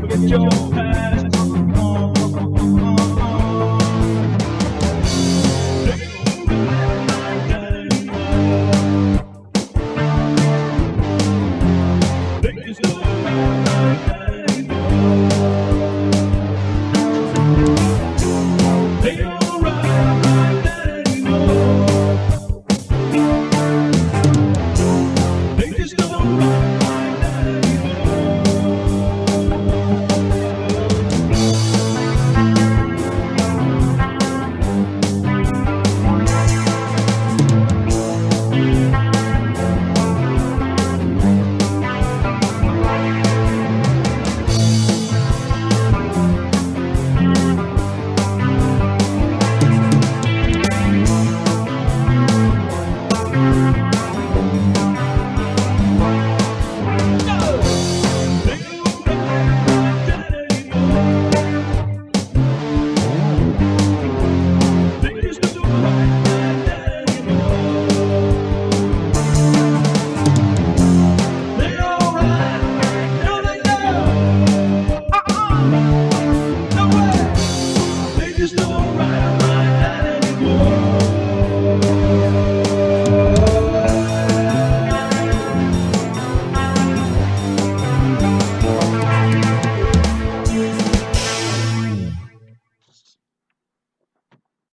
with your past.